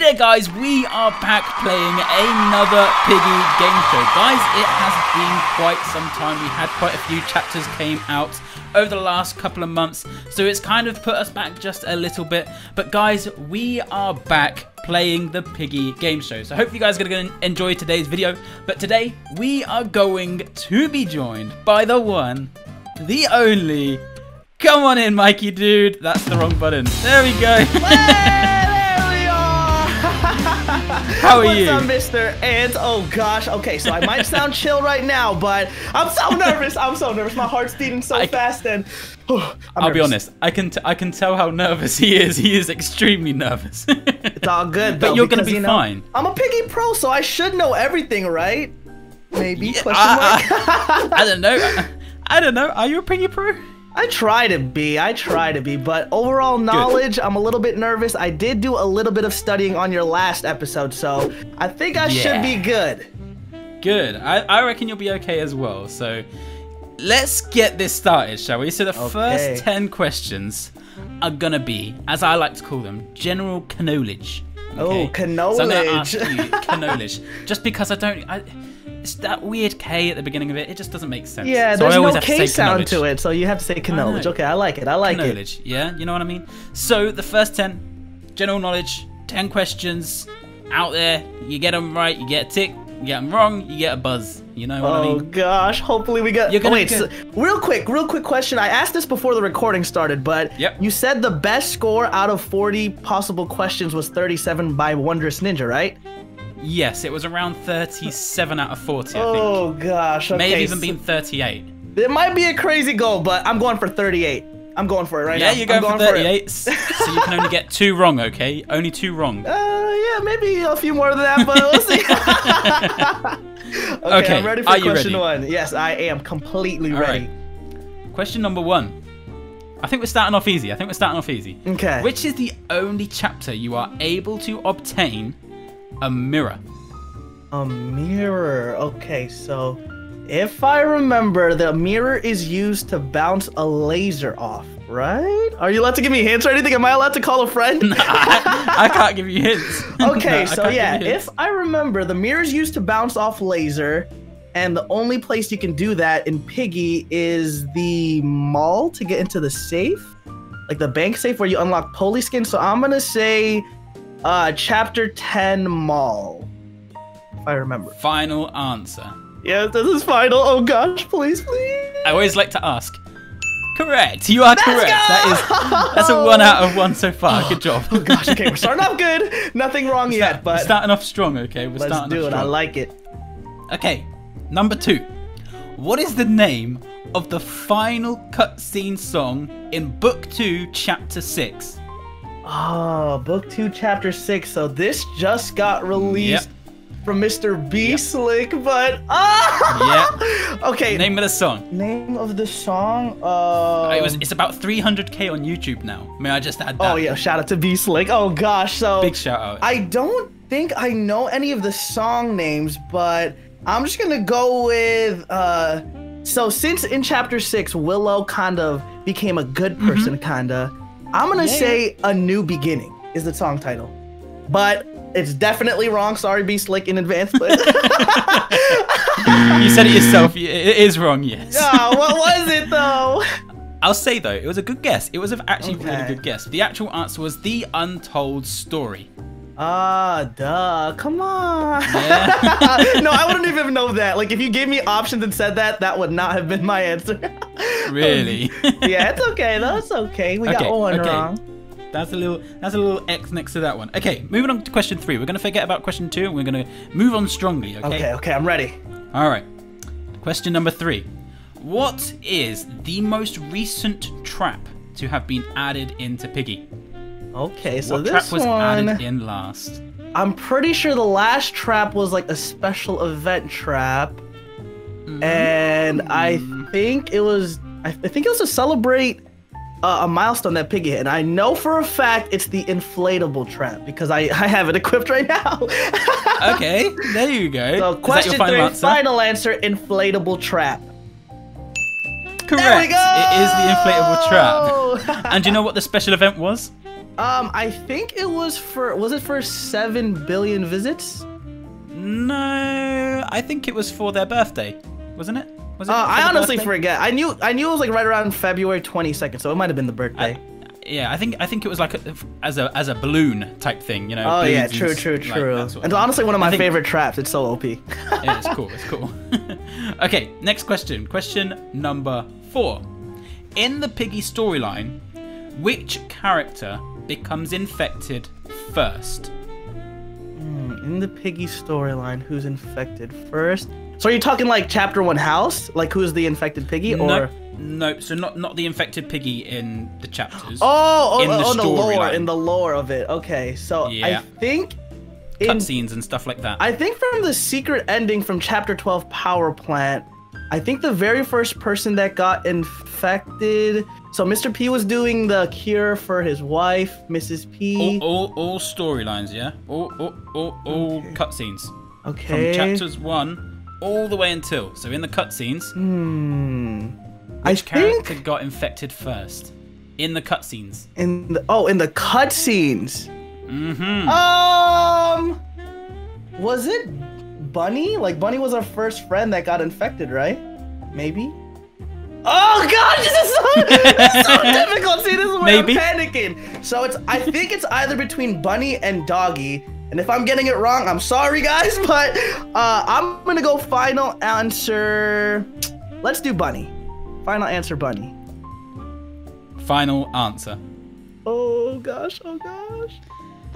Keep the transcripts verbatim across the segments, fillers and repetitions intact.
Hey there guys, we are back playing another Piggy Game Show. Guys, it has been quite some time. We had quite a few chapters came out over the last couple of months, so it's kind of put us back just a little bit. But guys, we are back playing the Piggy Game Show. So hopefully you guys are going to enjoy today's video. But today, we are going to be joined by the one, the only... Come on in, Mikey, dude. That's the wrong button. There we go. How are What's you? What's up, Mister Ant? Oh gosh. Okay, so I might sound chill right now, but I'm so nervous. I'm so nervous. My heart's beating so I, fast, and oh, I'm I'll nervous. be honest. I can t I can tell how nervous he is. He is extremely nervous. It's all good, though, but you're because, gonna be you know, fine. I'm a Piggy Pro, so I should know everything, right? Maybe. Yeah, I, I, I don't know. I, I don't know. Are you a Piggy Pro? I try to be, I try to be, but overall knowledge, good. I'm a little bit nervous. I did do a little bit of studying on your last episode, so I think I yeah. should be good. Good. I, I reckon you'll be okay as well, so let's get this started, shall we? So the okay. first ten questions are going to be, as I like to call them, general knowledge. Okay? Oh, knowledge. So I'm going to ask you knowledge, just because I don't... I, It's that weird K at the beginning of it. It just doesn't make sense. Yeah, so there's I no K to sound to it, so you have to say knowledge. Okay, I like it. I like knowledge. It. Yeah, you know what I mean? So the first ten, general knowledge, ten questions out there. You get them right, you get a tick. You get them wrong, you get a buzz. You know what oh, I mean? Oh gosh, hopefully we got... Oh, wait, so, real quick, real quick question. I asked this before the recording started, but yep. you said the best score out of forty possible questions was thirty-seven by Wondrous Ninja, right? Yes, it was around thirty-seven out of forty, I think. Oh, gosh. Okay. May have even been thirty-eight. It might be a crazy goal, but I'm going for thirty-eight. I'm going for it right yeah, now. Yeah, you're going, going for thirty-eight, for so you can only get two wrong, okay? Only two wrong. Uh, yeah, maybe a few more than that, but we'll see. okay, okay, I'm ready for question ready? one. Yes, I am completely All ready. Right. Question number one. I think we're starting off easy. I think we're starting off easy. Okay. Which is the only chapter you are able to obtain... a mirror. A mirror. Okay, so if I remember, the mirror is used to bounce a laser off, right? Are you allowed to give me hints or anything? Am I allowed to call a friend? Nah, I, I can't give you hints. Okay, no, so yeah, if I remember, the mirror is used to bounce off laser, and the only place you can do that in Piggy is the mall to get into the safe, like the bank safe where you unlock Polly skin. So I'm gonna say... Uh, chapter ten mall, if I remember. Final answer. Yeah, this is final. Oh gosh, please, please. I always like to ask. Correct. You are Let's correct. Go! That is, that's a one out of one so far. Good job. Oh gosh, okay, we're starting off good. Nothing wrong we're yet, but. We're starting off strong, okay? We're Let's starting do off it. Strong. I like it. Okay, number two. What is the name of the final cutscene song in Book two, Chapter six? Oh, Book two, Chapter six. So this just got released yep. from Mister B yep. Slick, but... Oh! Yep. Okay. Name of the song. Name of the song? Uh... It was, it's about three hundred K on YouTube now. May I just add that? Oh, yeah. Shout out to B Slick. Oh, gosh. So big shout out. I don't think I know any of the song names, but I'm just going to go with... Uh... So since in Chapter six, Willow kind of became a good person, mm-hmm. kind of... I'm gonna yeah. say A New Beginning is the song title, but it's definitely wrong. Sorry, B Slick, in advance, but you said it yourself. It is wrong, yes. Oh, what was it though? I'll say though, it was a good guess. It was an actually okay. really good guess. The actual answer was The Untold Story. Ah, uh, duh. Come on. Yeah. No, I wouldn't even know that. Like, if you gave me options and said that, that would not have been my answer. Really? Yeah, it's okay. That's okay. We okay, got one okay. wrong. That's a little. That's a little X next to that one. Okay, moving on to question three. We're gonna forget about question two, and we're gonna move on strongly. Okay. Okay. Okay. I'm ready. All right. Question number three. What is the most recent trap to have been added into Piggy? Okay, so what this trap was one, added in last? I'm pretty sure the last trap was like a special event trap, mm. and I think it was I, th I think it was to celebrate uh, a milestone that Piggy hit. And I know for a fact it's the inflatable trap because I I have it equipped right now. Okay, there you go. So question final three, answer? final answer: inflatable trap. Correct. There we go! It is the inflatable trap. And do you know what the special event was? Um, I think it was for, was it for seven billion visits? No, I think it was for their birthday, wasn't it? Was it uh, I honestly birthday? forget. I knew I knew it was like right around February twenty-second, so it might have been the birthday. I, yeah, I think I think it was like a, as a as a balloon type thing, you know. Oh yeah, true, true, true. Like and honestly, one of my think, favorite traps. It's so O P. Yeah, it's cool. It's cool. Okay, next question. Question number four. In the Piggy storyline, which character becomes infected first? In the Piggy storyline, who's infected first? So are you talking like chapter one house? Like who's the infected piggy? Or no, no, so not not the infected piggy in the chapters. Oh, oh, in the, oh, the lore, line. in the lore of it. Okay, so yeah. I think cutscenes and stuff like that. I think from the secret ending from chapter twelve power plant, I think the very first person that got infected. So Mister P was doing the cure for his wife, Missus P. All, all, all storylines, yeah? All, all, all, all okay. cutscenes. Okay. From chapters one all the way until. So in the cutscenes, hmm. which I character think... got infected first? In the cutscenes. In the, oh, in the cutscenes. Mm-hmm. Um, was it Bunny? Like, Bunny was our first friend that got infected, right? Maybe? Oh god, this is so, this is so difficult. See, this is where Maybe. I'm panicking. So it's, I think it's either between Bunny and Doggy, and if I'm getting it wrong, I'm sorry guys, but uh, I'm gonna go final answer. Let's do Bunny. Final answer, Bunny. Final answer. Oh gosh, oh gosh.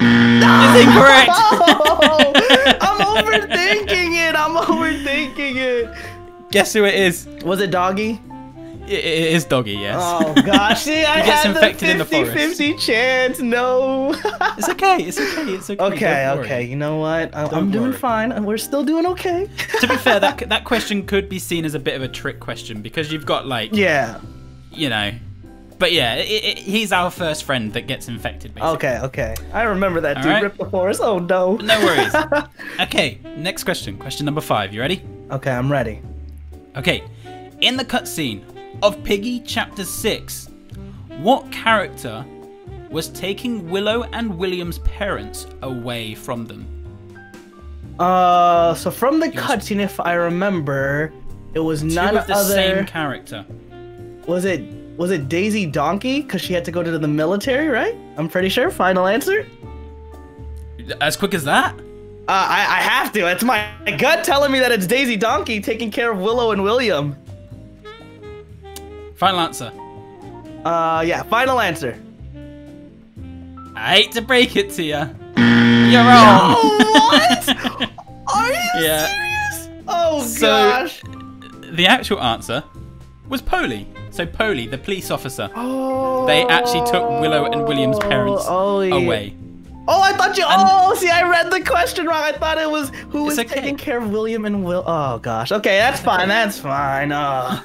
No! Is it correct? No! I'm overthinking it. I'm overthinking it. Guess who it is? Was it Doggy? It is Doggy, yes. Oh gosh, see, I had the fifty fifty chance, no. It's okay, it's okay, it's okay. Okay, okay, you know what? I, I'm doing fine, we're still doing okay. To be fair, that that question could be seen as a bit of a trick question because you've got like, yeah, you know, but yeah, it, it, he's our first friend that gets infected, basically. Okay, okay, I remember that All dude, right? ripped the forest, oh no. No worries. Okay, next question, question number five, you ready? Okay, I'm ready. Okay, in the cutscene of Piggy chapter six, what character was taking Willow and William's parents away from them? Uh, so from the cutscene, if I remember, it was none other. Two of the same character. Was it was it Daisy Donkey? Because she had to go to the military, right? I'm pretty sure. Final answer. As quick as that? Uh, I I have to. That's my gut telling me that it's Daisy Donkey taking care of Willow and William. Final answer. Uh, yeah, final answer. I hate to break it to you. You're wrong. No, what? Are you yeah. serious? Oh, so, gosh. The actual answer was Polly. So Polly, the police officer. Oh. They actually took Willow and William's parents oh, yeah. away. Oh, I thought you... And oh, see, I read the question wrong. I thought it was who was okay. taking care of William and Will... Oh, gosh. Okay, that's fine. That's fine. Oh.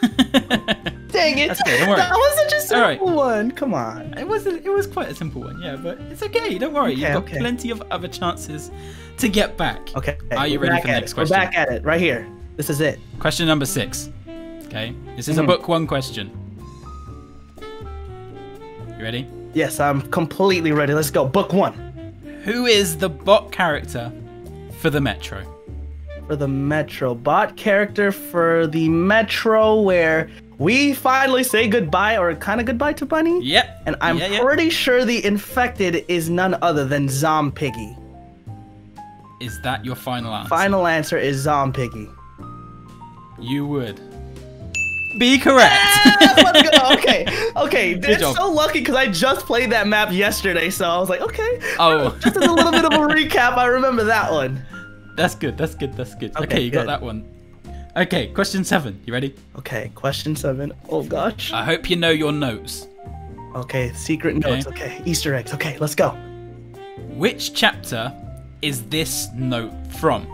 Dang it! Okay, don't worry. That was such a simple right. one. Come on. It wasn't. It was quite a simple one. Yeah, but it's okay. Don't worry. Okay, You've got okay. plenty of other chances to get back. Okay. Are you We're ready for the next it. question? We're back at it. Right here. This is it. Question number six. Okay. This is mm-hmm. a book one question. You ready? Yes, I'm completely ready. Let's go. Book one. Who is the bot character for the Metro? For the Metro bot character for the Metro where. We finally say goodbye, or kind of goodbye to Bunny. Yep. And I'm yeah, yeah. pretty sure the infected is none other than Zom Piggy. Is that your final answer? Final answer is Zom Piggy. You would be correct. Yes, let's go. Okay, okay. It's so lucky because I just played that map yesterday, so I was like, okay. Oh. Just as a little bit of a recap, I remember that one. That's good. That's good. That's good. Okay, okay you good. got that one. Okay, question seven. You ready? Okay, question seven. Oh, gosh. I hope you know your notes. Okay, secret notes. Okay, Easter eggs. Okay, let's go. Which chapter is this note from?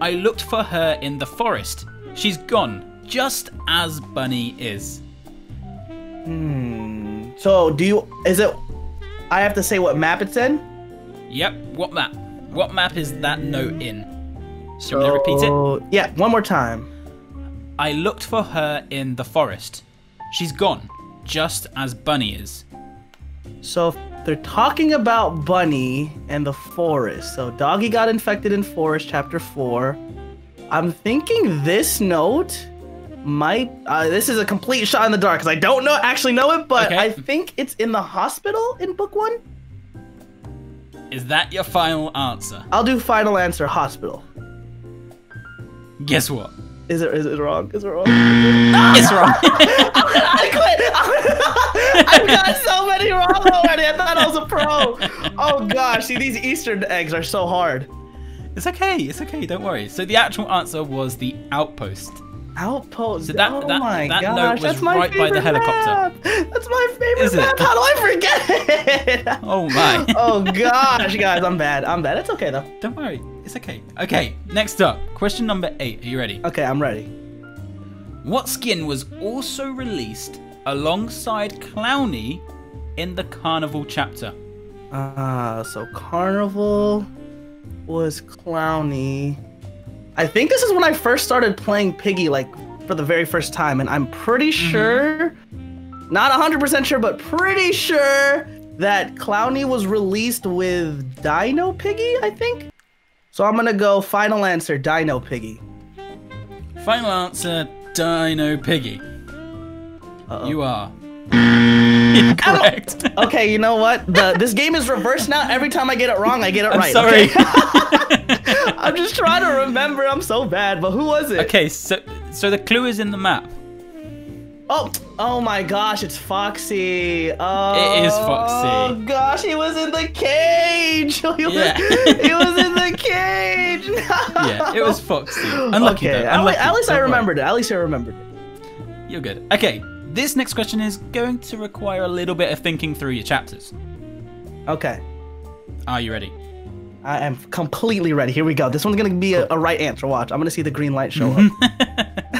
I looked for her in the forest. She's gone, just as Bunny is. Hmm. So, do you... Is it... I have to say what map it's in? Yep, what map? What map is that note in? Should I repeat it? Yeah, one more time. I looked for her in the forest. She's gone, just as Bunny is. So They're talking about Bunny and the forest. So Doggy got infected in forest, chapter four. I'm thinking this note might, uh, this is a complete shot in the dark because I don't know, actually know it, but okay. I think it's in the hospital in book one. Is that your final answer? I'll do final answer, hospital. Guess what? Is it, is it wrong? Is it wrong? It's wrong. I quit. I've got so many wrong already. I thought I was a pro. Oh, gosh. See, these Easter eggs are so hard. It's okay. It's okay. Don't worry. So the actual answer was the outpost. Outpost. So that, oh, that, my that gosh. Note was That's my right favorite by the helicopter. Map. That's my favorite Is map. It? How do I forget it? Oh, my. Oh, gosh, guys. I'm bad. I'm bad. It's okay, though. Don't worry. It's okay. Okay, next up, question number eight. Are you ready? Okay, I'm ready. What skin was also released alongside Clowny in the Carnival chapter? Ah, uh, so Carnival was Clowny. I think this is when I first started playing Piggy, like, for the very first time, and I'm pretty sure, mm-hmm. not one hundred percent sure, but pretty sure that Clowny was released with Dino Piggy, I think? So I'm gonna go final answer, Dino Piggy. Final answer, Dino Piggy. Uh-oh. You are incorrect. Okay, you know what? The, this game is reversed now. Every time I get it wrong, I get it I'm right. Sorry. Okay? I'm just trying to remember. I'm so bad. But who was it? Okay, so so the clue is in the map. Oh, oh my gosh, it's Foxy. Oh, it is Foxy. Oh gosh, he was in the cage. He was, yeah. he was in the cage. No. Yeah, it was Foxy. Unlucky, okay. though. Unlucky. At least I remembered it. At least I remembered it. You're good. Okay, this next question is going to require a little bit of thinking through your chapters. Okay. Are you ready? I am completely ready. Here we go. This one's going to be a, a right answer. Watch. I'm going to see the green light show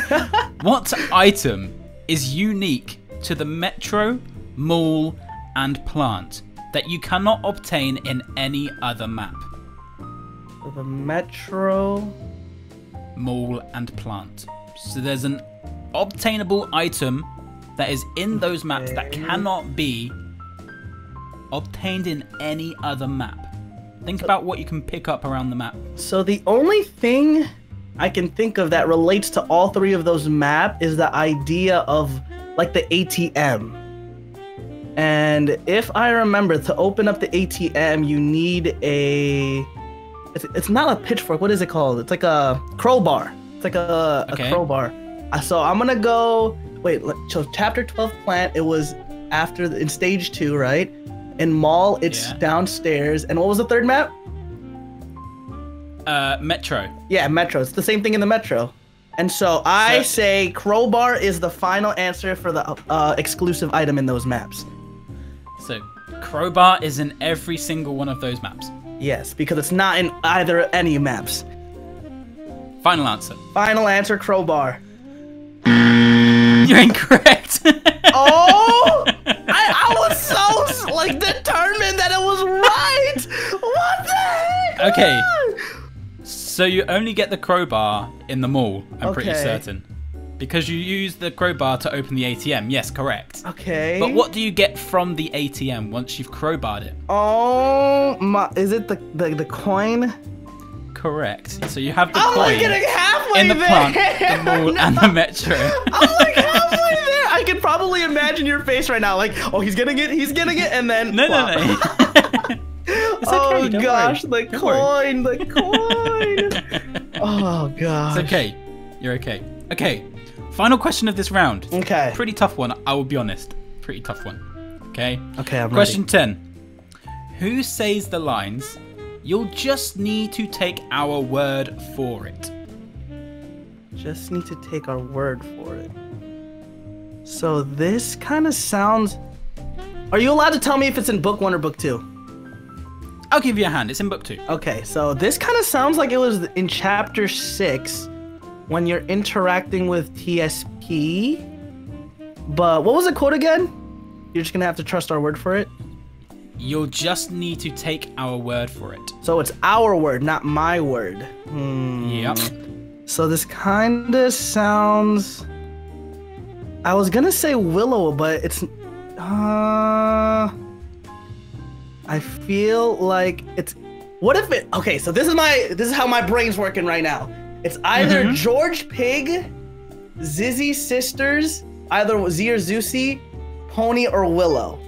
up. What item is unique to the metro, mall, and plant that you cannot obtain in any other map? The metro, mall, and plant. So there's an obtainable item that is in those maps okay. that cannot be obtained in any other map. Think about what you can pick up around the map. So the only thing I can think of that relates to all three of those maps is the idea of like the A T M. And if I remember, to open up the A T M, you need a, it's, it's not a pitchfork, what is it called? It's like a crowbar. It's like a, okay. a crowbar. So I'm gonna go, wait, so chapter twelve plant, it was after, in stage two, right? In mall, it's yeah. downstairs. And what was the third map? Uh, metro. Yeah, metro. It's the same thing in the metro. And so I so, say crowbar is the final answer for the uh, exclusive item in those maps. So crowbar is in every single one of those maps. Yes, because it's not in either any maps. Final answer. Final answer, crowbar. You're incorrect. Oh! I, I was so like determined that it was right! What the heck? Okay. Ah! So you only get the crowbar in the mall, I'm okay. pretty certain. Because you use the crowbar to open the A T M, yes, correct. Okay. But what do you get from the A T M once you've crowbarred it? Oh my, is it the, the, the coin? Correct. So you have the I'm coin like getting halfway in the there. Plant, the mall, no. and the metro. I'm like halfway there! I can probably imagine your face right now, like, oh, he's getting it, he's getting it, and then... No, wow. no, no. It's okay, oh don't gosh, worry. the don't coin, worry. the coin. Oh gosh. It's okay. You're okay. Okay. Final question of this round. Okay. Pretty tough one, I will be honest. Pretty tough one. Okay. Okay, I'm Question ready. ten. Who says the lines, "You'll just need to take our word for it"? Just need to take our word for it. So this kind of sounds... Are you allowed to tell me if it's in book one or book two? I'll give you a hand. It's in book two. Okay, so this kind of sounds like it was in chapter six when you're interacting with T S P. But what was the quote again? You're just going to have to trust our word for it? You'll just need to take our word for it. So it's our word, not my word. Hmm. Yep. So this kind of sounds... I was going to say Willow, but it's... Uh... I feel like it's, what if it, okay, so this is my, this is how my brain's working right now. It's either mm-hmm. George Pig, Zizzy Sisters, either Z or Zusi, Pony or Willow.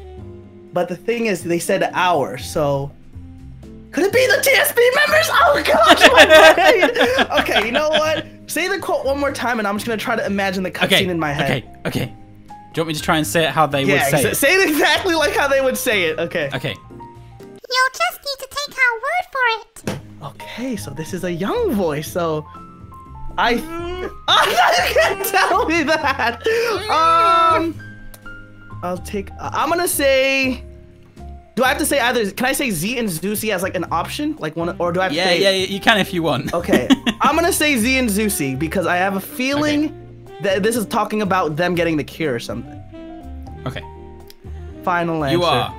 But the thing is, they said hour, so could it be the T S P members? Oh gosh, my brain. Okay, you know what? Say the quote one more time, and I'm just gonna try to imagine the cutscene okay, in my head. Okay, okay. Do you want me to try and say it how they yeah, would say it? Say it exactly like how they would say it. Okay. Okay. You'll just need to take our word for it. Okay, so this is a young voice, so I. Mm. Oh, you can't tell me that. Um, I'll take. Uh, I'm gonna say. Do I have to say either? Can I say Z and Zusi as like an option, like one, or do I have yeah, to say? Yeah, yeah, you can if you want. Okay, I'm gonna say Z and Zusi because I have a feeling okay. that this is talking about them getting the cure or something. Okay. Final answer. You are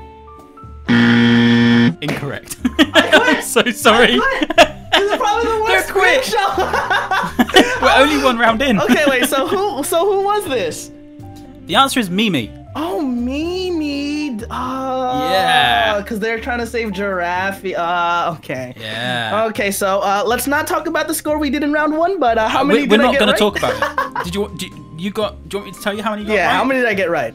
incorrect. I'm so sorry. This is probably the worst quick show. We're only one round in. Okay, wait. So who? So who was this? The answer is Mimi. Oh, Mimi. Uh, yeah. Because they're trying to save Giraffe. Uh, okay. Yeah. Okay, so uh, let's not talk about the score we did in round one, but uh, how uh, many did I get right? We're not going to talk about it. Did you, did you got, do you want me to tell you how many you got yeah, right? Yeah, how many did I get right?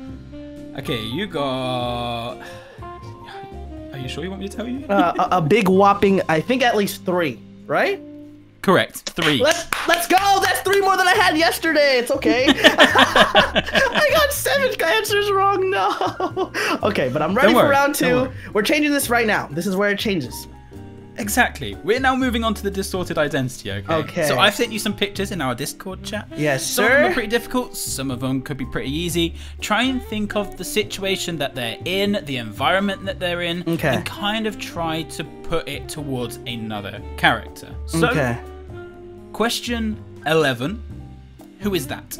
Okay, you got... Are you sure you want me to tell you? uh, a, a big whopping, I think at least three, right? Correct. Three. Let's, let's go. That's three more than I had yesterday. It's okay. I got seven answers wrong. No. Okay, but I'm ready for round two. We're changing this right now. This is where it changes. Exactly. We're now moving on to the distorted identity, okay? Okay. So I've sent you some pictures in our Discord chat. Yes, sir. Some of them are pretty difficult. Some of them could be pretty easy. Try and think of the situation that they're in, the environment that they're in, okay. and kind of try to put it towards another character. So, okay. Question eleven. Who is that?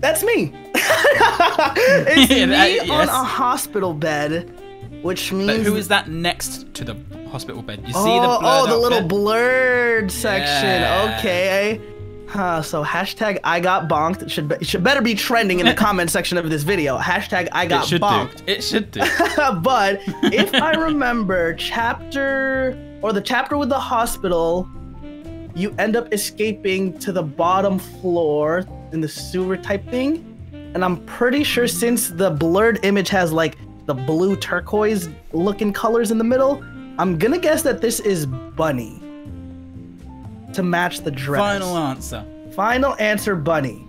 That's me. It's me that, yes. on a hospital bed, which means... But who is that next to the hospital bed? You oh, see the Oh, the little bed? blurred section. Yeah. Okay. Huh, so hashtag I got bonked. It should, be, it should better be trending in the comment section of this video. Hashtag I got it bonked. Do. It should do. But if I remember, chapter... Or the chapter with the hospital... You end up escaping to the bottom floor in the sewer type thing. And I'm pretty sure since the blurred image has like the blue turquoise looking colors in the middle, I'm gonna guess that this is Bunny to match the dress. Final answer. Final answer, Bunny.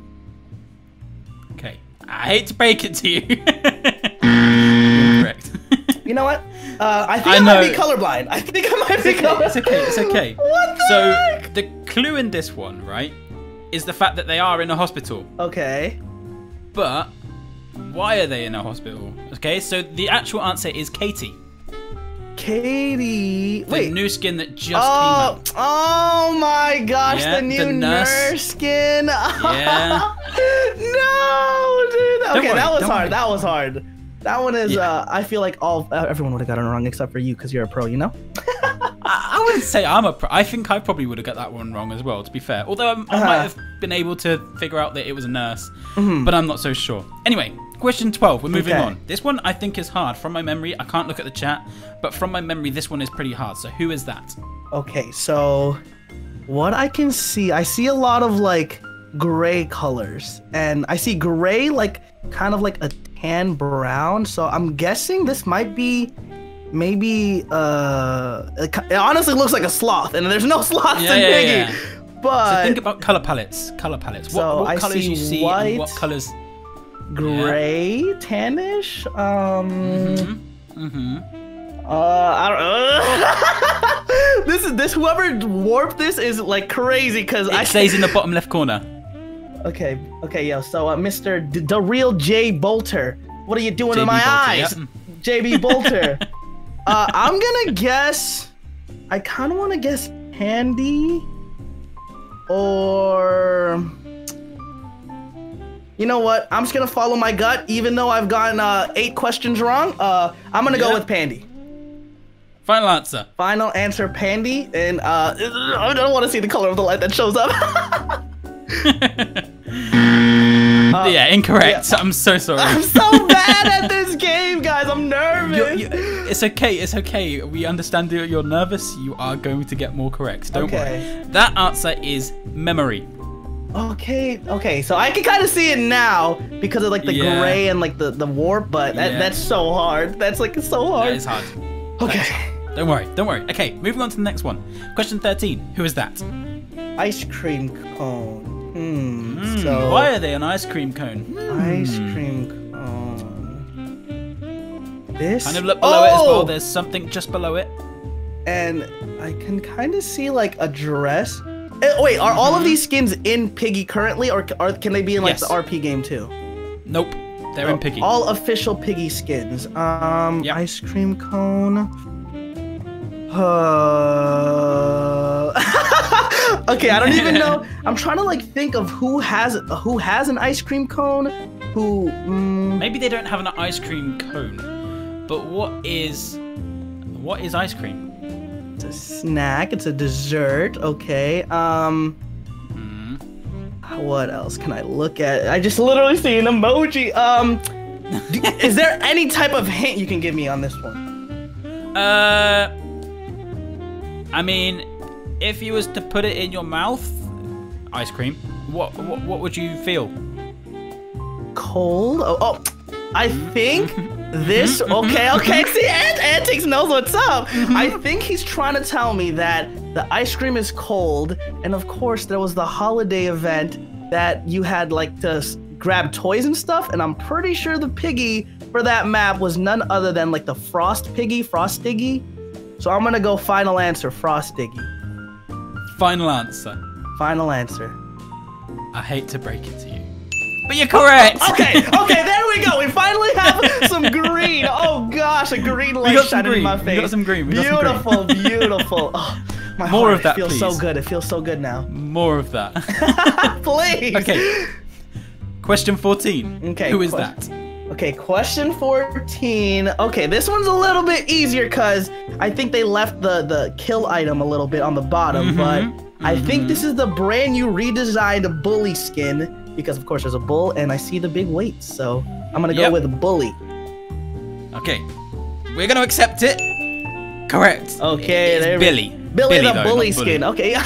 Okay, I hate to break it to you. Correct. You know what? Uh, I think I, I might be colorblind. I think I might it's be okay, colorblind. It's okay, it's okay. What the So heck? The clue in this one, right, is the fact that they are in a hospital. Okay. But why are they in a hospital? Okay, so the actual answer is Katie. Katie. The Wait. new skin that just oh, came out. Oh my gosh, yeah, the new the nurse. nurse skin. Yeah. No, dude. Don't okay, worry, that was hard. Worry. That was hard. That one is, yeah. uh, I feel like all uh, everyone would have gotten it wrong except for you because you're a pro, you know? I, I wouldn't say I'm a pro. I think I probably would have got that one wrong as well, to be fair. Although I'm, uh-huh. I might have been able to figure out that it was a nurse, mm-hmm. but I'm not so sure. Anyway, question twelve, we're moving okay. on. This one I think is hard. From my memory, I can't look at the chat, but from my memory, this one is pretty hard. So who is that? Okay, so what I can see, I see a lot of like gray colors and I see gray, like kind of like a tan brown, so I'm guessing this might be maybe uh it honestly looks like a sloth and there's no sloths yeah, in Piggy. Yeah, yeah. But so think about color palettes, color palettes. So what, what colors you see white, and what colors gray, yeah. tannish. Um mm-hmm. Mm-hmm. Uh I don't uh, This is this whoever warped this is like crazy cuz it I stays in the bottom left corner. Okay, okay, yo. So, uh, Mister D the real J Bolter, what are you doing in my eyes, yep. J B Bolter? uh, I'm gonna guess. I kind of want to guess Pandy, or you know what? I'm just gonna follow my gut, even though I've gotten uh, eight questions wrong. Uh, I'm gonna yep. go with Pandy. Final answer. Final answer, Pandy, and uh, I don't want to see the color of the light that shows up. Uh, yeah, incorrect. Yeah. I'm so sorry. I'm so bad at this game, guys. I'm nervous. You're, you're, it's okay, it's okay. We understand you're nervous. You are going to get more correct. Don't okay. worry. That answer is memory. Okay, okay, so I can kind of see it now because of like the yeah. gray and like the, the warp, but that, yeah. that's so hard. That's like so hard. That is hard. Okay. Is hard. Don't worry, don't worry. Okay, moving on to the next one. Question thirteen, who is that? Ice cream cone. Hmm, mm, so... Why are they an ice cream cone? Mm. Ice cream cone... This? Kind of look below oh! it as well, there's something just below it. And I can kind of see like a dress. Wait, are all of these skins in Piggy currently, or are, can they be in like yes. the R P game too? Nope, they're oh, in Piggy. All official Piggy skins. Um, yep. Ice cream cone. Uh... okay, I don't even know. I'm trying to like think of who has who has an ice cream cone. Who? Um... Maybe they don't have an ice cream cone. But what is what is ice cream? It's a snack. It's a dessert. Okay. Um. Mm. What else can I look at? I just literally see an emoji. Um. do, is there any type of hint you can give me on this one? Uh. I mean, if you was to put it in your mouth, ice cream. What? What, what would you feel? Cold. Oh. oh I think. This okay, okay. See, Ant Antixx knows what's up. Mm-hmm. I think he's trying to tell me that the ice cream is cold, and of course there was the holiday event that you had like to grab toys and stuff. And I'm pretty sure the piggy for that map was none other than like the Frost Piggy, Frost Piggy. So I'm gonna go final answer, Frost Piggy. Final answer. Final answer. I hate to break it to you. But you're correct. Oh, okay, okay, there we go. We finally have some green. Oh gosh, a green light shot in my face. We got some green. We beautiful, got some green. beautiful. Oh, my More heart, of that, it feels please. so good. It feels so good now. More of that. Please. Okay. Question fourteen. Okay. Who is that? Okay, question fourteen. Okay, this one's a little bit easier because I think they left the the kill item a little bit on the bottom, mm-hmm. but mm-hmm. I think this is the brand new redesigned Bully skin. Because of course there's a bull and I see the big weights, so I'm gonna yep. go with Bully. Okay, we're gonna accept it. Correct. Okay, there Billy. Billy, Billy the though, bully skin. Bully. Okay, I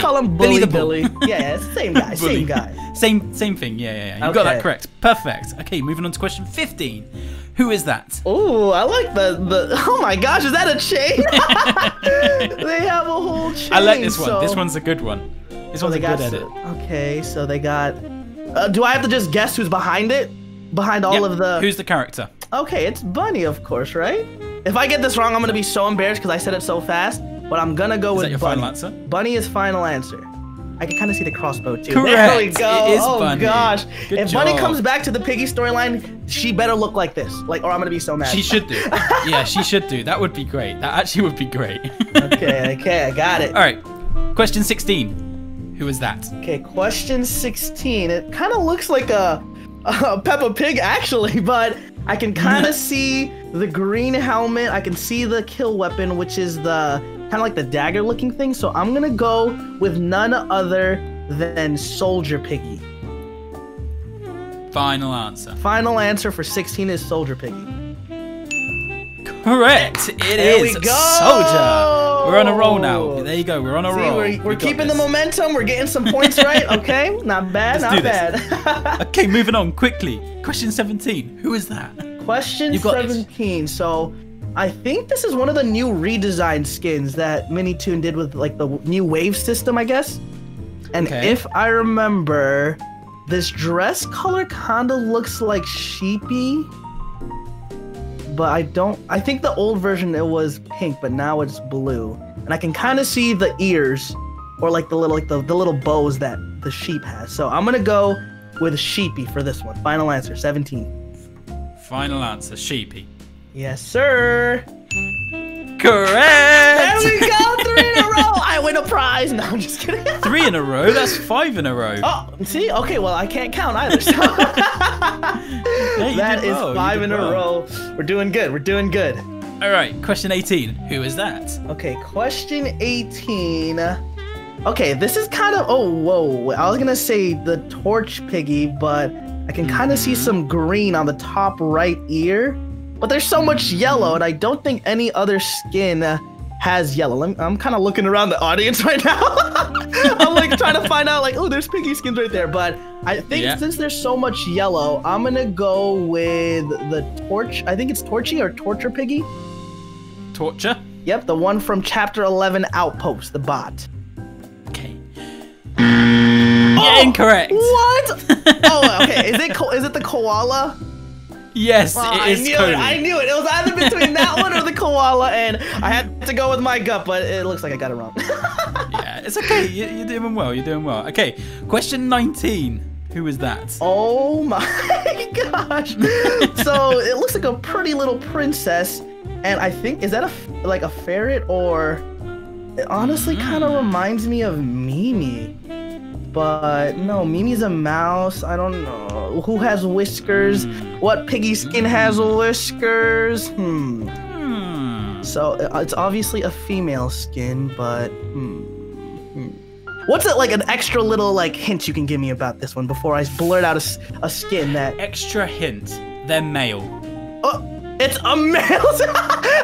call him Bully. Billy the Bully. Yeah, yeah, same guy. Bully. Same guy. Same, same thing. Yeah, yeah, yeah. You okay. got that correct. Perfect. Okay, moving on to question fifteen. Who is that? Oh, I like the the. Oh my gosh, is that a chain? They have a whole chain. I like this one. So... This one's a good one. This one's oh, a got, good edit. Okay, so they got... Uh, do I have to just guess who's behind it? Behind all yep. of the... Who's the character? Okay, it's Bunny, of course, right? If I get this wrong, I'm going to be so embarrassed because I said it so fast. But I'm going to go is with that your Bunny. Final answer? Bunny is final answer. I can kind of see the crossbow, too. Correct. There we go. It is oh, Bunny. gosh. Good if job. Bunny comes back to the Piggy storyline, she better look like this. Like, or I'm going to be so mad. She should do. Yeah, she should do. That would be great. That actually would be great. Okay, okay, I got it. All right, question sixteen. Who is that? Okay, question sixteen. It kind of looks like a, a Peppa Pig, actually, but I can kind of see the green helmet. I can see the kill weapon, which is the kind of like the dagger-looking thing. So I'm going to go with none other than Soldier Piggy. Final answer. Final answer for sixteen is Soldier Piggy. Correct. It there is we go. Soldier. We're on a roll now. There you go. We're on a See, roll. We're, we're keeping this. the momentum. We're getting some points right. Okay. Not bad. Let's not bad. Okay. Moving on quickly. Question seventeen. Who is that? Question seventeen. This. So I think this is one of the new redesigned skins that Minitoon did with like the new wave system, I guess. And okay. if I remember, this dress color kind of looks like Sheepy. But I don't, I think the old version, it was pink, but now it's blue. And I can kind of see the ears or like the little, like the, the little bows that the sheep has. So I'm going to go with Sheepy for this one. Final answer, seventeen. Final answer, Sheepy. Yes, sir. Correct. There we go. Three in a row. I win a prize. No, I'm just kidding. Three in a row. That's five in a row. Oh, see? Okay, well, I can't count either. So. Yeah, that is well. five in well. a row. We're doing good. We're doing good. All right. Question eighteen. Who is that? Okay. Question eighteen. Okay. This is kind of... Oh, whoa. I was going to say the Torch Piggy, but I can kind of mm-hmm. see some green on the top right ear. But there's so much yellow, and I don't think any other skin has yellow. I'm, I'm kind of looking around the audience right now. I'm like trying to find out, like, oh, there's Piggy skins right there. But I think yeah. since there's so much yellow, I'm gonna go with the torch. I think it's Torchy or Torture Piggy. Torture? Yep, the one from Chapter eleven Outpost, the bot. Okay. Oh, yeah, incorrect. What? Oh, okay. Is it co is it the koala? Yes, oh, it is. I knew Cody. it. I knew it. It was either between that one or the koala, and I had to go with my gut, but it looks like I got it wrong. Yeah, it's okay. You, you're doing well. You're doing well. Okay, question nineteen. Who is that? Oh my gosh! So it looks like a pretty little princess, and I think is that a like a ferret or? It honestly kind of reminds me of Mimi. But no, Mimi's a mouse. I don't know. Who has whiskers? Mm. What piggy skin has whiskers? Hmm. Mm. So it's obviously a female skin, but hmm. hmm. What's it like an extra little like hint you can give me about this one before I blurt out a, a skin that... Extra hint. They're male. Oh, it's a male.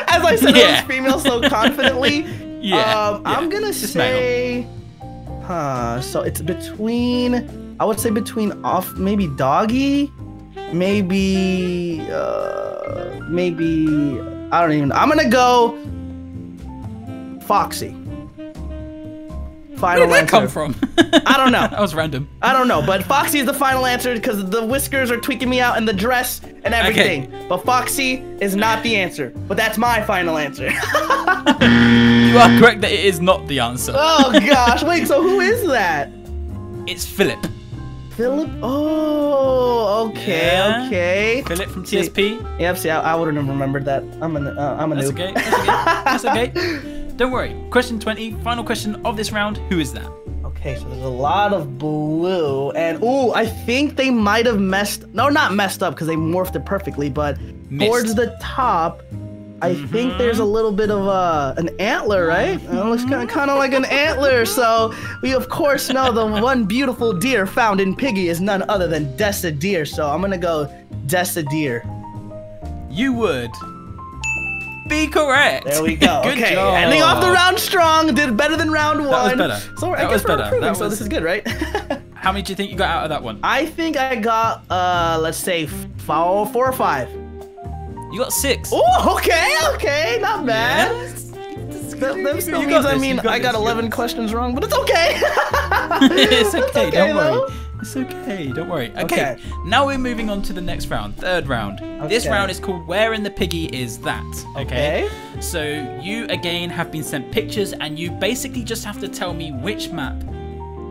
As I said, yeah. It was female so confidently. Yeah. Um, yeah. I'm going to say... Male. Huh, so it's between, I would say between off, maybe Doggy, maybe, uh, maybe, I don't even know. I'm gonna go Foxy. Final Where did that answer. come from? I don't know. That was random. I don't know, but Foxy is the final answer because the whiskers are tweaking me out and the dress and everything. Okay. But Foxy is not the answer, but that's my final answer. You are correct that it is not the answer. Oh gosh, wait, so who is that? It's Philip. Philip? Oh, okay, yeah. okay. Philip from T S P. See, yep, see, I, I wouldn't have remembered that. I'm a, uh, I'm a that's noob. Okay. That's okay, that's okay. Don't worry. Question twenty, final question of this round, who is that? Okay, so there's a lot of blue, and ooh, I think they might have messed, no, not messed up, because they morphed it perfectly, but Missed. towards the top, I mm-hmm. think there's a little bit of a, an antler, right? It looks kind of, kind of like an antler. So we, of course, know the one beautiful deer found in Piggy is none other than Desa Deer. So I'm going to go Desa Deer. You would be correct. There we go. Good okay. job. Ending off the round strong. Did better than round one. That was better. So I that guess was we're better. improving, was... so this is good, right? How many do you think you got out of that one? I think I got, uh, let's say, four, four or five. You got six. Oh, okay, okay, not bad. Yes. That, that still means, I mean, got I got this. eleven questions wrong, but it's okay. It's okay, okay don't though. worry. It's okay, don't worry. Okay, okay, now we're moving on to the next round, third round. Okay. This round is called Where in the Piggy Is That? Okay? okay. So you, again, have been sent pictures, and you basically just have to tell me which map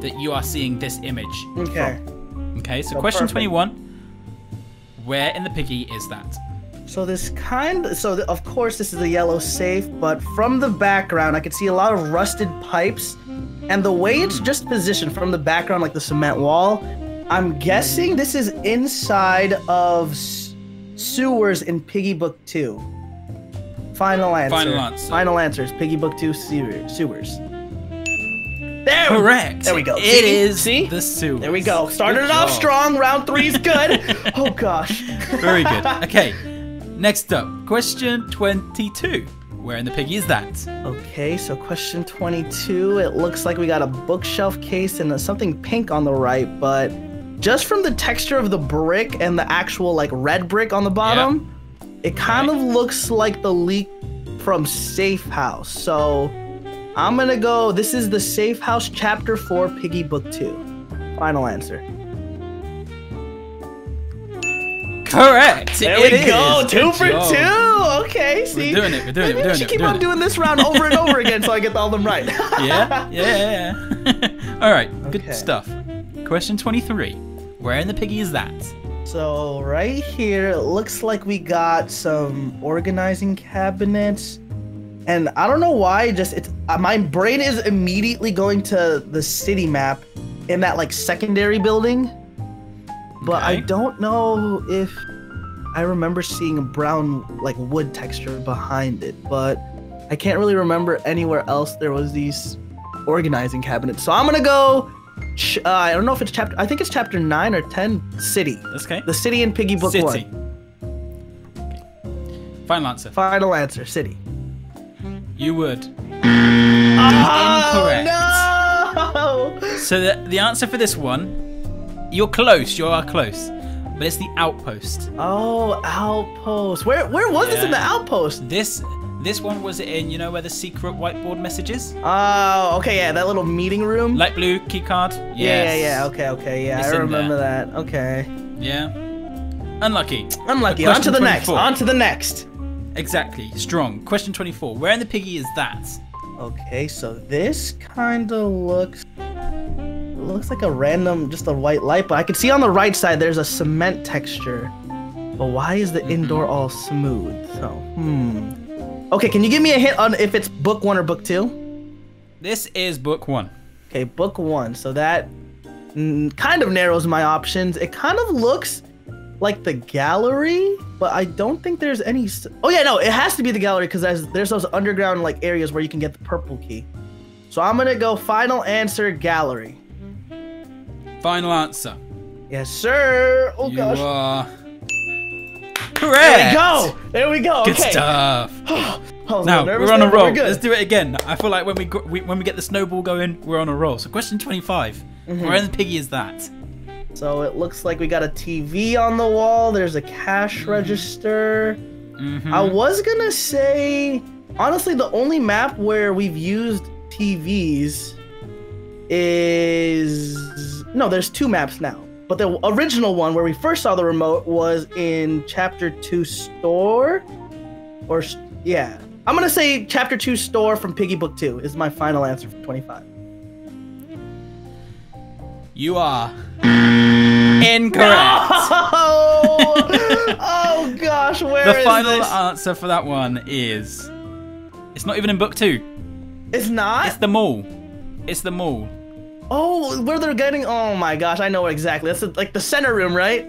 that you are seeing this image Okay. from. Okay, so, so question perfect. twenty-one, Where in the Piggy Is That? So this kind of, so the, of course this is a yellow safe, but from the background I could see a lot of rusted pipes, and the way it's just positioned from the background, like the cement wall, I'm guessing this is inside of s sewers in Piggy Book two. Final answer. Final answer. Final answer is Piggy Book two sewer, sewers. There Correct. There we go. It see? is see? the sewers. There we go. Started good it off job. strong. Round three is good. Oh gosh. Very good. Okay. Next up, question twenty-two. Where in the Piggy Is That? Okay, so question twenty-two. It looks like we got a bookshelf case and something pink on the right, but just from the texture of the brick and the actual like red brick on the bottom, yeah. it kind right. of looks like the leak from Safe House. So I'm gonna go, this is the Safe House Chapter four Piggy Book two. Final answer. Correct. There it we is. go. Two Good for job. two. Okay, see. We're doing it. We're doing Maybe it. We're doing we should it. keep doing on it. doing this round over and over again so I get all them right. yeah. Yeah. yeah. All right. Okay. Good stuff. Question twenty-three. Where in the Piggy Is That? So right here, it looks like we got some organizing cabinets, and I don't know why. Just it's uh, my brain is immediately going to the city map in that like secondary building. But okay. I don't know if I remember seeing a brown, like, wood texture behind it. But I can't really remember anywhere else there was these organizing cabinets. So I'm going to go, uh, I don't know if it's chapter, I think it's chapter nine or ten, City. Okay. The City in Piggy Book one. Okay. Final answer. Final answer, city. You would. Oh, incorrect. No! So the, the answer for this one, you're close, you are close, but it's the outpost. Oh, outpost. Where where was yeah. this in the outpost? This this one was in, you know where the secret whiteboard message is? Oh, okay, yeah, that little meeting room. Light blue key card. Yes. Yeah, yeah, yeah, okay, okay, yeah, it's I remember that. Okay. Yeah. Unlucky. Unlucky. On to the next. On to the next. Exactly. Strong. Question twenty-four. Where in the piggy is that? Okay, so this kind of looks looks like a random, just a white light, but I can see on the right side there's a cement texture. But why is the mm-hmm. indoor all smooth? So, hmm. Okay, can you give me a hint on if it's book one or book two? This is book one. Okay, book one. So that mm, kind of narrows my options. It kind of looks like the gallery, but I don't think there's any. Oh yeah, no, it has to be the gallery because there's, there's those underground like areas where you can get the purple key. So I'm gonna go final answer, gallery. Final answer. Yes, sir. Oh you gosh. Are... Correct. There we go. There we go. Good okay. stuff. Now we're on a roll. Let's do it again. I feel like when we, we when we get the snowball going, we're on a roll. So question twenty-five. Mm-hmm. Where in the piggy is that? So it looks like we got a T V on the wall. There's a cash register. Mm-hmm. I was gonna say, honestly, the only map where we've used T Vs is, no, there's two maps now. But the original one where we first saw the remote was in chapter two store, or yeah. I'm gonna say chapter two store from Piggy Book two is my final answer for twenty-five. You are incorrect. No! Oh gosh, where the is final this? Answer for that one is it's not even in book two. It's not? It's the mall. It's the mall. Oh, where they're getting oh my gosh, I know exactly. That's like the center room, right?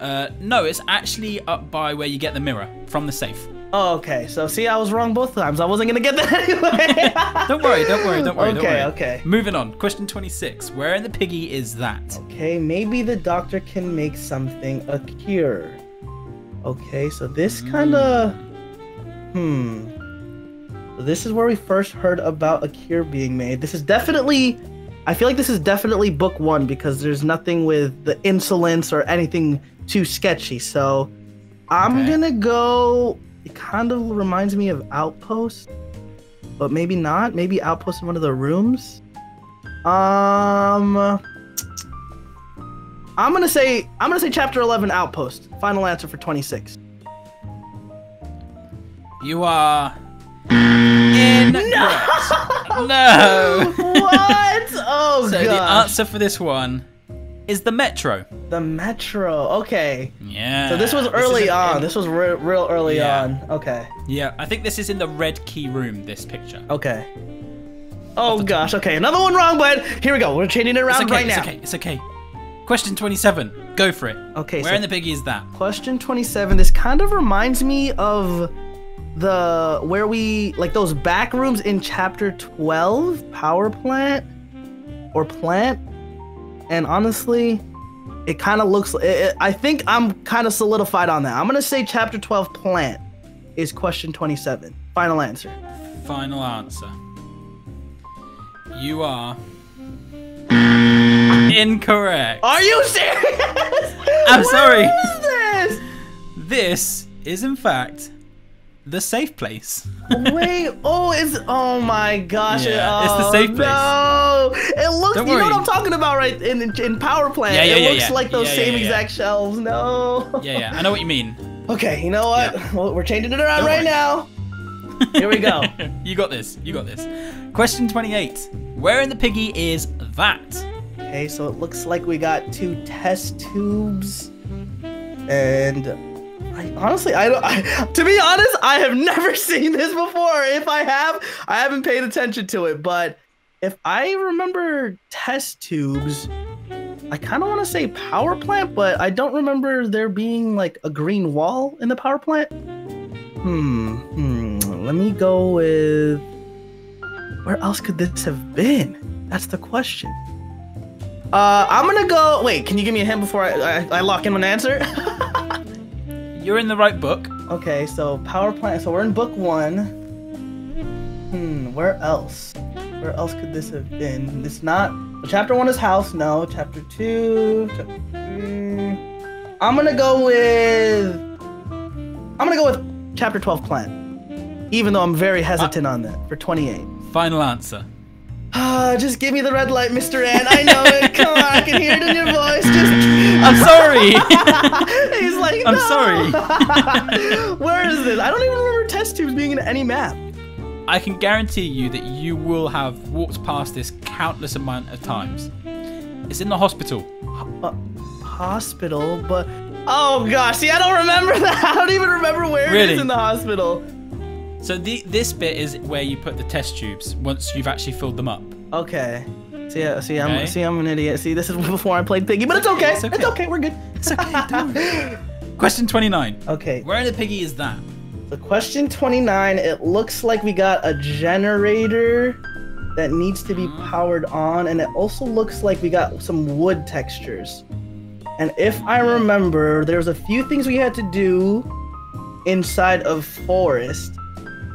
Uh no, it's actually up by where you get the mirror from the safe. Oh, okay. So, see, I was wrong both times. I wasn't going to get that anyway. Don't worry. Don't worry. Don't worry. Okay, don't worry. Okay. Moving on. Question twenty-six. Where in the piggy is that? Okay, maybe the doctor can make something a cure. Okay, so this kind of... Mm. Hmm. So this is where we first heard about a cure being made. This is definitely... I feel like this is definitely book one because there's nothing with the insolence or anything too sketchy. So, I'm okay. going to go... It kind of reminds me of Outpost, but maybe not. Maybe Outpost in one of the rooms. Um, I'm gonna say I'm gonna say Chapter eleven Outpost. Final answer for twenty-six. You are incorrect. No. no. What? Oh so gosh. So the answer for this one is the metro. The metro. Okay. Yeah. So this was early this on. In... This was re real early yeah. on. Okay. Yeah. I think this is in the red key room, this picture. Okay. Oh, gosh. Okay. Another one wrong, but here we go. We're changing it around okay, right it's now. Okay. It's okay. Question twenty-seven. Go for it. Okay. Where so in the piggy is that? Question twenty-seven. This kind of reminds me of the where we, like those back rooms in chapter twelve, power plant or plant. And honestly, it kind of looks. It, it, I think I'm kind of solidified on that. I'm gonna say chapter twelve plant is question twenty-seven. Final answer. Final answer. You are incorrect. Are you serious? I'm sorry. What is this? This is in fact the safe place. Wait. Oh, it's. Oh my gosh. Yeah, oh, it's the safe place. No. It looks, you know what I'm talking about, right? In in Power Plant, yeah, yeah, it yeah, looks yeah. like those yeah, same yeah, yeah. exact shelves. No. Yeah, yeah. I know what you mean. Okay, you know what? Yeah. Well, we're changing it around Don't right worry. now. Here we go. You got this. You got this. Question twenty-eight. Where in the piggy is that? Okay, so it looks like we got two test tubes, and I, honestly, I don't. I, to be honest, I have never seen this before. If I have, I haven't paid attention to it, but. If I remember test tubes, I kind of want to say power plant, but I don't remember there being like a green wall in the power plant. Hmm. hmm. Let me go with... Where else could this have been? That's the question. Uh, I'm going to go... Wait, can you give me a hint before I, I, I lock in an answer? You're in the right book. Okay, so power plant. So we're in book one. Hmm, where else? Where else could this have been? It's not. So chapter one is house. No. Chapter two. Chapter three. I'm gonna go with. I'm gonna go with chapter twelve plant. Even though I'm very hesitant uh, on that for twenty-eight. Final answer. Ah, just give me the red light, Mister Ant. I know it. Come on, I can hear it in your voice. Just. I'm sorry. He's like, no. I'm sorry. Where is this? I don't even remember test tubes being in any map. I can guarantee you that you will have walked past this countless amount of times. It's in the hospital. Uh, hospital? But... Oh, gosh. See, I don't remember that. I don't even remember where really? It is in the hospital. So the, this bit is where you put the test tubes once you've actually filled them up. Okay. See, uh, see, I'm, okay. see I'm an idiot. See, this is before I played Piggy, but it's okay. It's okay. It's okay. We're good. It's okay. Don't worry. Question twenty-nine. Okay. Where in the Piggy is that? So question twenty-nine, it looks like we got a generator that needs to be powered on, and it also looks like we got some wood textures. And if I remember, there's a few things we had to do inside of forest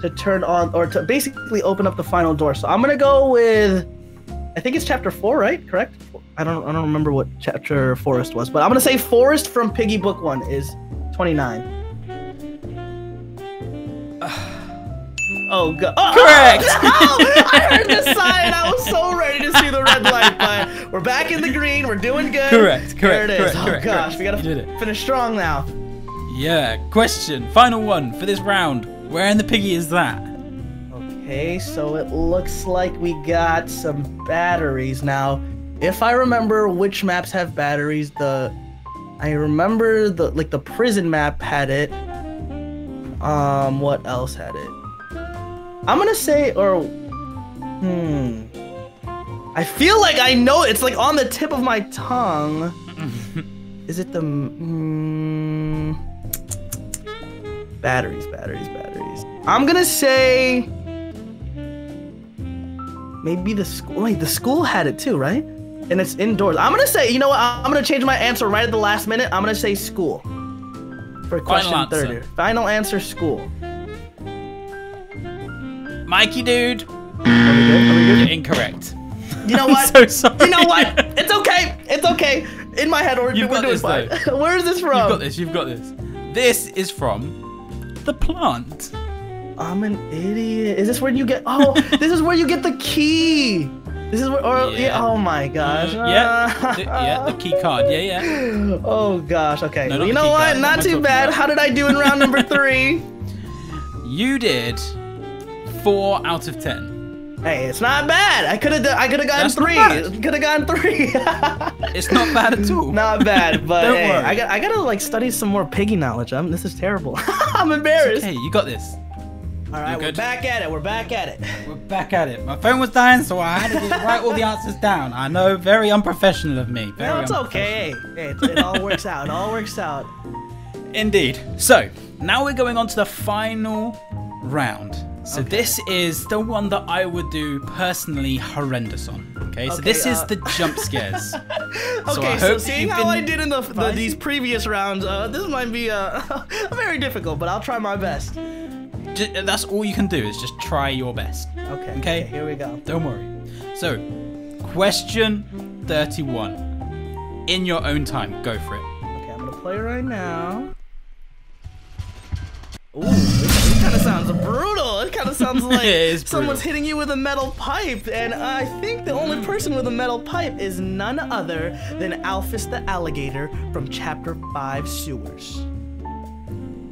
to turn on, or to basically open up the final door. So I'm gonna go with, I think it's chapter four, right? Correct? I don't, I don't remember what chapter forest was, but I'm gonna say forest from Piggy book one is twenty-nine. Oh god! Oh, correct! Oh, no! I heard the sign. I was so ready to see the red light, but we're back in the green. We're doing good. Correct. Correct. There it is. Correct, oh correct, gosh, correct. We gotta finish strong now. Yeah. Question. Final one for this round. Where in the Piggy is that? Okay, so it looks like we got some batteries now. If I remember which maps have batteries, the I remember the like the prison map had it. Um, what else had it? I'm gonna say, or, hmm. I feel like I know it. It's like on the tip of my tongue. Is it the, hmm. Batteries, batteries, batteries. I'm gonna say, maybe the school, wait, the school had it too, right? And it's indoors. I'm gonna say, you know what? I'm gonna change my answer right at the last minute. I'm gonna say school. For question thirty. Final answer, school. Mikey, dude. Are we good? Are we good? You're incorrect. You know what? I'm so sorry. You know what? It's okay. It's okay. In my head, we're, you've we're got doing this, fine. Though. Where is this from? You've got this. You've got this. This is from the plant. I'm an idiot. Is this where you get? Oh, this is where you get the key. This is where. Or, yeah. Yeah, oh my gosh. Uh, yeah. The, yeah. The key card. Yeah, yeah. Oh gosh. Okay. No, you know what? Card. Not what too bad. About? How did I do in round number three? You did. Four out of ten. Hey, it's not bad. I could have I could have gotten three. Could have gotten three. It's not bad at all. Not bad, but hey, I got I gotta like study some more Piggy knowledge. I'm, this is terrible. I'm embarrassed. Hey, okay, you got this. All right, we're back at it. We're back at it. We're back at it. My phone was dying, so I had to just write all the answers down. I know, very unprofessional of me. Very no, it's okay. Hey, it, it all works out. It all works out. Indeed. So now we're going on to the final round. So okay. This is the one that I would do personally horrendous on. Okay, okay so this uh... is the jump scares. So okay, so seeing how been... I did in the, the these previous rounds, uh, this might be uh, very difficult, but I'll try my best. Just, that's all you can do is just try your best. Okay, okay, here we go. Don't worry. So, question thirty-one. In your own time, go for it. Okay, I'm gonna play right now. Ooh, this, this kind of sounds brutal. It kind of sounds like someone's hitting you with a metal pipe. And I think the only person with a metal pipe is none other than Alphys the alligator from chapter five sewers.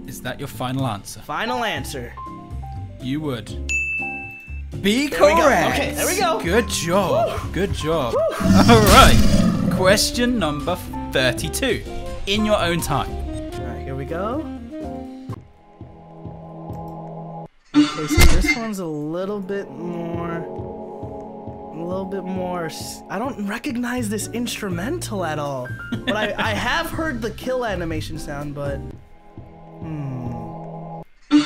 Is that your final answer? Final answer. You would be there correct. Okay, there we go. Good job. Woo. Good job. Woo. All right. Question number thirty-two. In your own time. All right, here we go. Okay, so this one's a little bit more, a little bit more, I don't recognize this instrumental at all, but I, I have heard the kill animation sound, but, hmm. You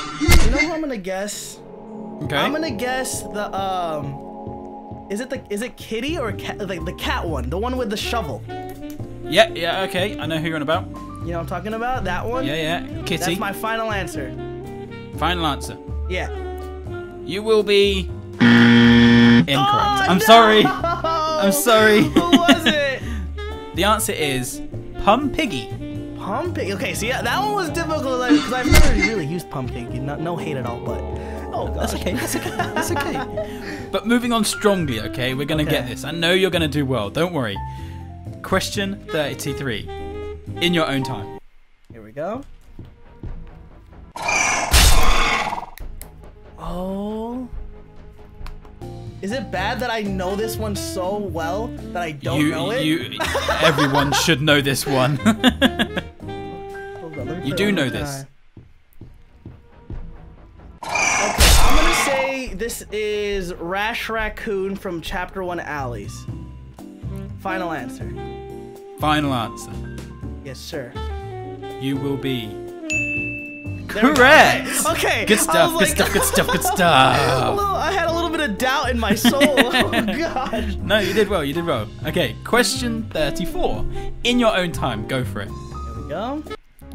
know who I'm gonna guess? Okay. I'm gonna guess the, um, is it the, is it Kitty or cat, like the cat one, the one with the shovel? Yeah, yeah, okay, I know who you're on about. You know what I'm talking about? That one? Yeah, yeah. Kitty. That's my final answer. Final answer. Yeah. You will be incorrect. Oh, I'm no! sorry. I'm sorry. Who was it? The answer is Pump Piggy. Pump Piggy. Okay, see, yeah, that one was difficult because I've never really used Pump Piggy. No, no hate at all, but oh, gosh. That's okay. That's okay. That's okay. But moving on strongly, okay, we're gonna okay. get this. I know you're gonna do well. Don't worry. Question thirty-three. In your own time. Here we go. Oh. Is it bad that I know this one so well that I don't you, know it? You, everyone should know this one. Hold on, let me you do know this. Okay, I'm going to say this is Rash Raccoon from Chapter one Alleys. Final answer. Final answer. Yes, sir. You will be correct. Okay. Good stuff. Good, like, stuff. Good stuff. Good stuff. Little, I had a little bit of doubt in my soul. Oh gosh. No, you did well. You did well. Okay. Question thirty-four. In your own time. Go for it. Here we go.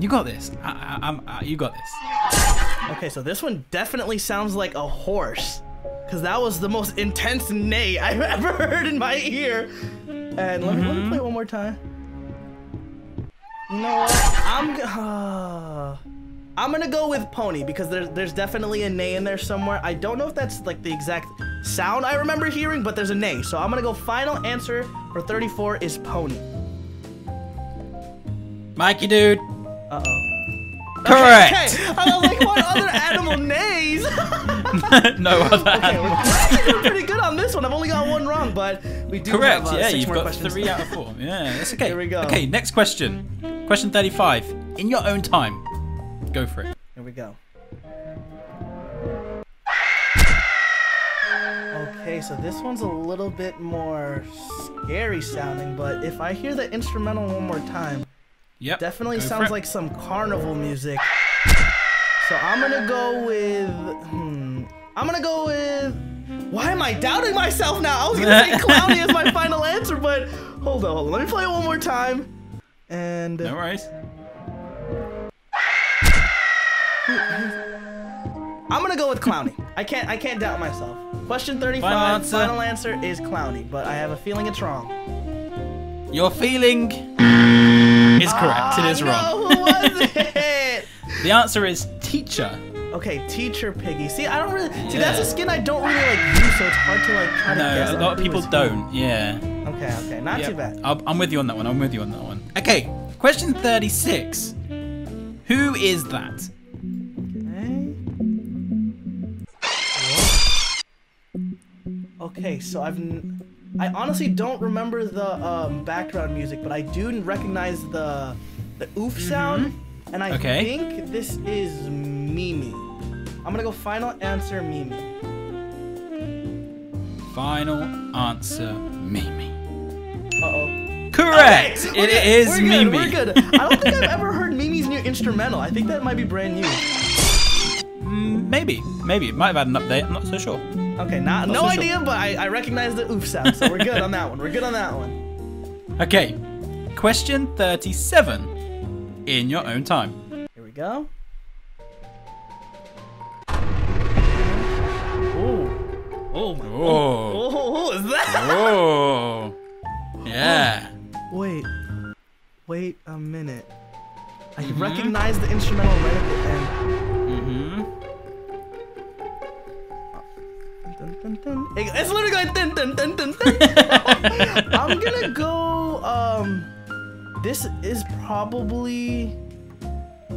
You got this. I, I, I'm. I, you got this. Okay. So this one definitely sounds like a horse, because that was the most intense neigh I've ever heard in my ear. And let, mm-hmm. let me play it one more time. No, I'm uh, I'm gonna go with Pony because there's there's definitely a neigh in there somewhere. I don't know if that's like the exact sound I remember hearing, but there's a neigh. So I'm gonna go. Final answer for thirty-four is Pony. Mikey, dude. Uh oh. Correct. Okay, okay. I was like, what other animal neighs? No other okay, animal. We're actually doing pretty good on this one. I've only got one wrong, but we do Correct. Have uh, yeah, six you've more got questions. Three out of four. Yeah, that's okay. Here we go. Okay, next question. Question thirty-five. In your own time. Go for it. Here we go. Okay, so this one's a little bit more scary sounding, but if I hear the instrumental one more time, yep. definitely go sounds like some carnival music. So I'm gonna go with, hmm, I'm gonna go with, why am I doubting myself now? I was gonna say Clowny as my final answer, but hold on, hold on. Let me play it one more time. And no worries. I'm gonna go with Clowny. I can't I can't doubt myself. Question thirty-five, final answer. final answer is Clowny, but I have a feeling it's wrong. Your feeling is correct. Oh, it is no, wrong. Who was it? The answer is Teacher. Okay, Teacher Piggy. See, I don't really see yeah. that's a skin I don't really like use, so it's hard to like try no, to guess. No, a lot of people don't. Who. Yeah. Okay, okay, not yep. too bad. I'll, I'm with you on that one. I'm with you on that one. Okay, question thirty-six. Who is that? Okay. Okay, so I've n I honestly don't remember the um, background music, but I do recognize the the oof mm-hmm. sound, and I okay. think this is Mimi. I'm gonna go final answer Mimi. Final answer Mimi. Uh-oh. Correct! Okay, it good. is we're Mimi. Good. We're good. I don't think I've ever heard Mimi's new instrumental. I think that might be brand new. Mm, maybe. Maybe. It might have had an update. I'm not so sure. Okay, not, not no so idea, sure. but I, I recognize the oof sound, so we're good on that one. We're good on that one. Okay. Question thirty-seven. In your own time. Here we go. Oh. Oh, my oh. God. Oh, what is that? Oh. Yeah. Oh, wait. Wait a minute. I mm-hmm. recognize the instrumental right at the end. Mm-hmm. Dun, dun, dun. It's literally going dun dun dun dun dun. I'm gonna go. Um, this is probably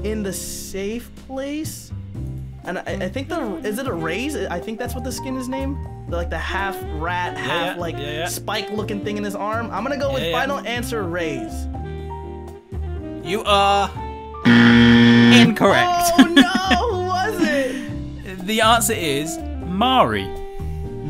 in the safe place, and I, I think the is it a Raze? I think that's what the skin is named. Like the half rat, half yeah, like yeah, yeah. spike looking thing in his arm. I'm gonna go yeah, with yeah. final answer Raze. You are incorrect. Oh no, who was it? The answer is Mari.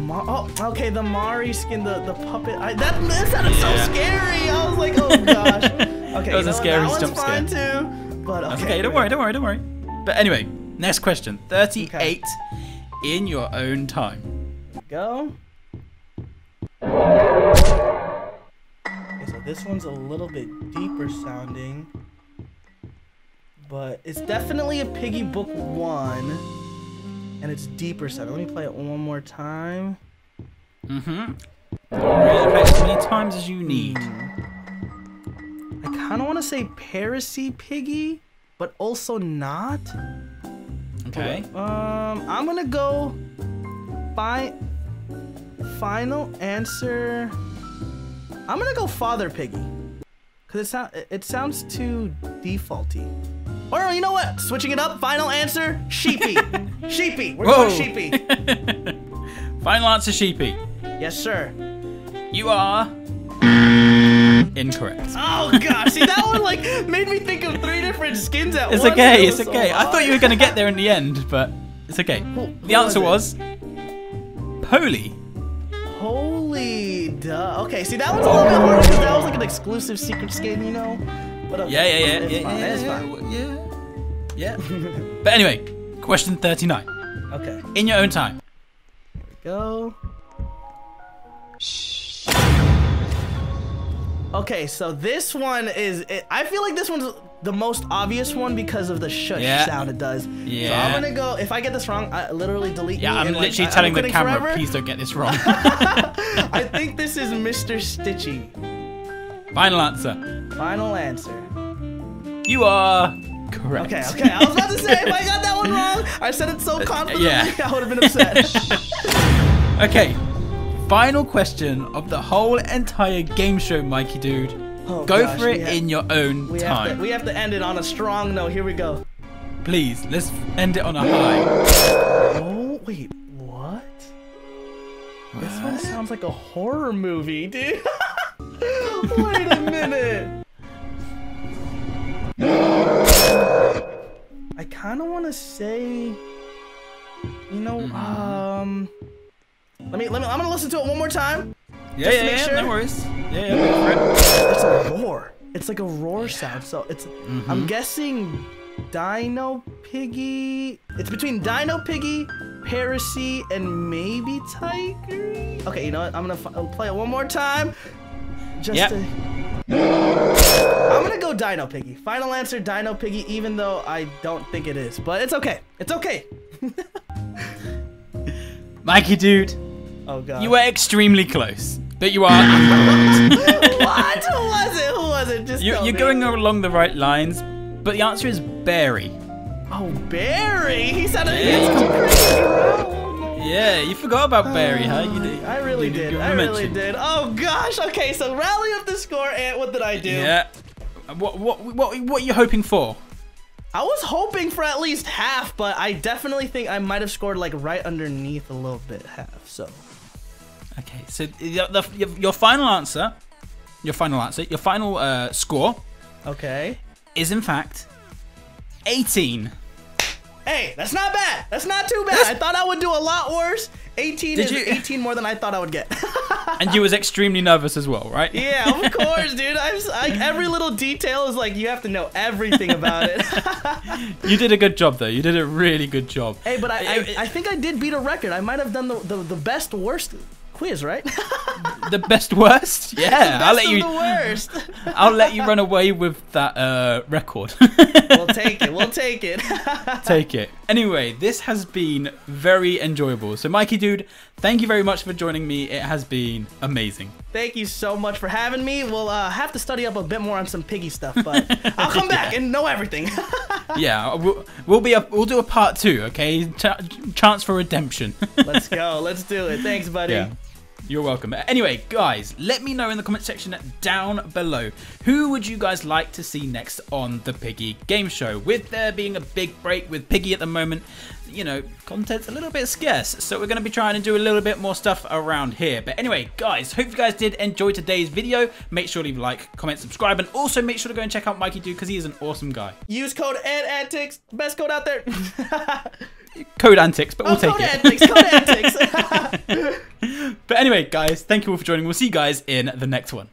Ma oh, okay, the Mari skin, the the puppet. I, that, that sounded yeah. so scary. I was like, oh gosh. Okay, it was you know, a scary jump scare. Too, but okay, okay, don't worry, don't worry, don't worry. But anyway, next question, thirty-eight, okay. in your own time. Go. Okay, so this one's a little bit deeper sounding. But it's definitely a Piggy Book one. And it's deeper seven. Let me play it one more time. Mm-hmm. Roll it as many times as you need. I kind of want to say Paracy Piggy, but also not. Okay. Um, I'm gonna go. Fi final answer. I'm gonna go Father Piggy, cause it sounds it sounds too defaulty. Or oh, you know what? Switching it up. Final answer, Sheepy. Sheepy. We're Whoa. going Sheepy. Final answer, Sheepy. Yes, sir. You are incorrect. Oh gosh, see that one like made me think of three different skins at it's once. Okay, it's okay, it's so okay. I thought you were gonna get there in the end, but it's okay. Who, who the answer was, was Polly. Holy duh. Okay, see that one's a little bit harder because that was like an exclusive secret skin, you know. But, uh, yeah, yeah, yeah, it's yeah, fine. yeah, it's fine. yeah, yeah. But anyway, question thirty-nine. Okay. In your own time. Here we go. Shh. Okay, so this one is. It, I feel like this one's the most obvious one because of the shush yeah. sound it does. Yeah. So I'm gonna go. If I get this wrong, I literally delete. Yeah, I'm literally like, telling I'm the camera, forever. please don't get this wrong. I think this is Mister Stitchy. Final answer. Final answer. You are correct. Okay, okay. I was about to say, if I got that one wrong, I said it so confidently, uh, yeah. I would have been upset. Okay. Final question of the whole entire game show, Mikey dude. Oh, go gosh, for it have, in your own we time. Have to, we have to end it on a strong note. Here we go. Please, let's end it on a high. Oh, wait. What? what? This one sounds like a horror movie, dude. Wait a minute. I kind of want to say, you know, mm-hmm. um, let me, let me, I'm going to listen to it one more time. Yeah, just yeah, to make yeah, sure. no worries. Yeah, yeah. It's a roar. It's like a roar sound. So it's, mm-hmm. I'm guessing Dino Piggy. It's between Dino Piggy, Paracy, and maybe Tiger. Okay, you know what? I'm going to play it one more time. Just yep. to... I'm gonna go Dino Piggy. Final answer, Dino Piggy, even though I don't think it is. But it's okay. It's okay. Mikey dude. Oh god. You were extremely close. But you are What was it? Who was it? Just you, you're me. going along the right lines, but the answer is Barry. Oh Barry! He sounded crazy. Yeah, you forgot about Barry, uh, huh? You did, I really you did. did I really mention. did. Oh gosh. Okay, so rally up the score, Ant. What did I do? Yeah. What what what what are you hoping for? I was hoping for at least half, but I definitely think I might have scored like right underneath a little bit half. So. Okay, so the, the, your, your final answer, your final answer, your final uh, score. Okay. Is in fact eighteen. Hey, that's not bad. That's not too bad. I thought I would do a lot worse. eighteen Did is you? eighteen more than I thought I would get. And you was extremely nervous as well, right? Yeah, of course, dude. I was, I, every little detail is like, you have to know everything about it. You did a good job, though. You did a really good job. Hey, but I, I, I think I did beat a record. I might have done the, the, the best worst quiz, right? The best worst? Yeah. The best I'll let you. The worst. I'll let you run away with that uh, record. We'll take it. We'll take it. Take it. Anyway, this has been very enjoyable. So, Mikey dude, thank you very much for joining me. It has been amazing. Thank you so much for having me. We'll uh, have to study up a bit more on some Piggy stuff, but I'll come back yeah. and know everything. Yeah, we'll, we'll be a, we'll do a part two. Okay, Ch chance for redemption. Let's go. Let's do it. Thanks, buddy. Yeah. You're welcome. Anyway, guys, let me know in the comment section down below, who would you guys like to see next on the Piggy Game Show? With there being a big break with Piggy at the moment, you know, content's a little bit scarce. So we're going to be trying to do a little bit more stuff around here. But anyway, guys, hope you guys did enjoy today's video. Make sure to leave a like, comment, subscribe, and also make sure to go and check out Mikey Dude because he is an awesome guy. Use code Antixx, best code out there. Code Antixx, but we'll oh, take code it. Antixx, code Antixx. But anyway, guys, thank you all for joining. We'll see you guys in the next one.